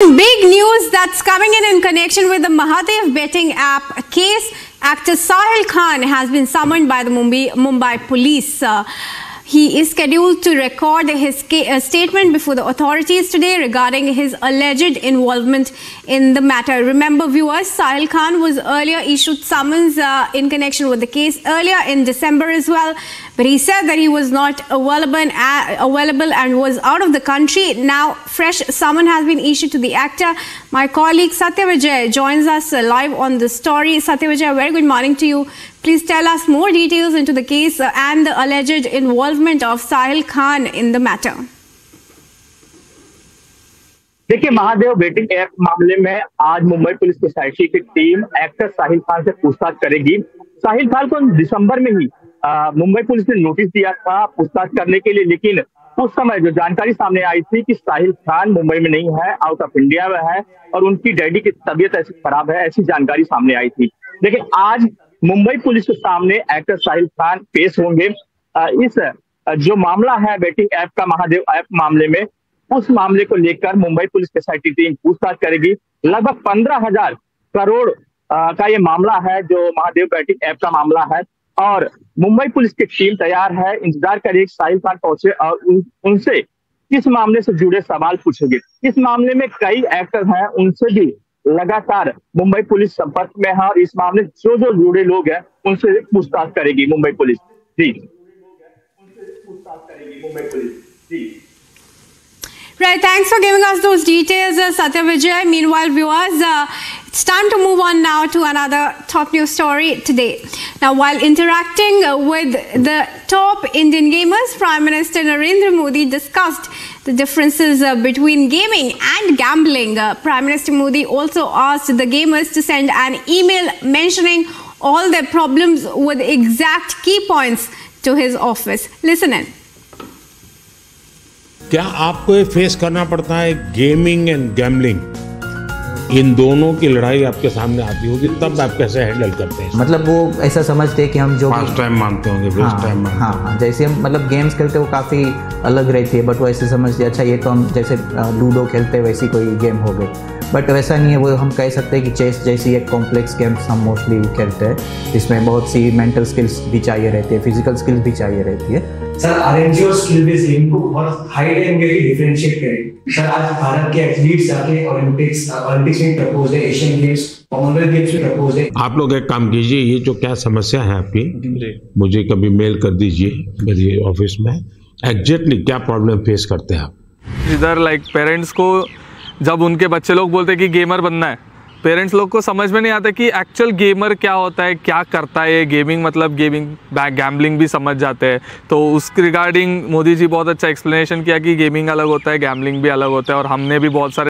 Big news that's coming in connection with the Mahadev betting app case. Actor Sahil Khan has been summoned by the Mumbai Police. He is scheduled to record his statement before the authorities today regarding his alleged involvement in the matter. Remember, viewers, Sahil Khan was earlier issued summons in connection with the case earlier in December as well. But he said that he was not available and was out of the country. Now, fresh summon has been issued to the actor. My colleague Satyavijay joins us live on the story. Satyavijay, very good morning to you. Please tell us more details into the case and the alleged involvement of Sahil Khan in the matter. देखिए, Mahadev betting app मामले में आज Mumbai police की साइशी की team actor Sahil Khan से पूछताछ करेगी। साहिल खान को दिसंबर में ही मुंबई पुलिस ने नोटिस दिया था पूछताछ करने के लिए, लेकिन उस समय जो जानकारी सामने आई थी कि साहिल खान मुंबई में नहीं है, आउट ऑफ इंडिया में है और उनकी डैडी की तबीयत ऐसी खराब है, ऐसी जानकारी सामने आई थी। लेकिन आज मुंबई पुलिस के सामने एक्टर साहिल खान पेश होंगे। इस जो मामला है बेटिंग ऐप का, महादेव ऐप मामले में, उस मामले को लेकर मुंबई पुलिस सोसाइटी टीम पूछताछ करेगी। लगभग 15,000 करोड़ का ये मामला है जो महादेव बेटिंग ऐप का मामला है और मुंबई पुलिस की टीम तैयार है। इंतजार करिए साहिल खान पहुंचे और उनसे इस मामले से जुड़े सवाल पूछेंगे। इस मामले में कई एक्टर हैं, उनसे भी लगातार मुंबई पुलिस संपर्क में है और इस मामले जो जो जुड़े लोग हैं उनसे पूछताछ करेगी Mumbai police. Right, thanks for giving us those details, Satyavijay. Meanwhile, viewers, it's time to move on now to another top news story today. Now, while interacting with the top Indian gamers, Prime Minister Narendra Modi discussed the differences between gaming and gambling. Prime Minister Modi also asked the gamers to send an email mentioning all their problems with exact key points to his office. Listen in. क्या आपको ये face करना पड़ता है gaming and gambling, इन दोनों की लड़ाई आपके सामने आती होगी, तब आप कैसे हैंडल करते हैं? मतलब वो ऐसा समझते हैं कि हम जो फास्ट टाइम मानते होंगे, बेस्ट टाइम मानते हैं। हाँ, जैसे हम मतलब गेम्स खेलते वो काफ़ी अलग रहती है, बट वो ऐसे समझते अच्छा ये तो हम जैसे लूडो खेलते वैसी कोई गेम हो गई, बट वैसा नहीं है। वो हम कह सकते हैं कि चेस जैसी एक कॉम्प्लेक्स गेम्स हम मोस्टली खेलते हैं, इसमें बहुत सी मेंटल स्किल्स भी चाहिए रहती है, फिजिकल स्किल्स भी चाहिए रहती है। सर, आरएनजी और स्किल बेस गेम को बहुत हाई एंड करके डिफरेंशिएट करें। सर, आज भारत के एथलीट्स आके ओलंपिक्स में प्रपोज है, एशियन गेम्स कॉमनवेल्थ गेम्स में प्रपोज है। आप लोग एक काम कीजिए, ये जो क्या समस्या है आपकी, मुझे कभी मेल कर दीजिए ऑफिस में, एग्जैक्टली क्या प्रॉब्लम फेस करते हैं आप। इधर लाइक पेरेंट्स को जब उनके बच्चे लोग बोलते हैं कि गेमर बनना है, पेरेंट्स लोग को समझ में नहीं आता कि एक्चुअल गेमर क्या होता है, क्या करता है। गेमिंग मतलब गेमिंग गैम्बलिंग भी समझ जाते हैं, तो उसके रिगार्डिंग मोदी जी बहुत अच्छा एक्सप्लेनेशन किया कि गेमिंग अलग होता है, गैम्बलिंग भी अलग होता है और हमने भी बहुत सारे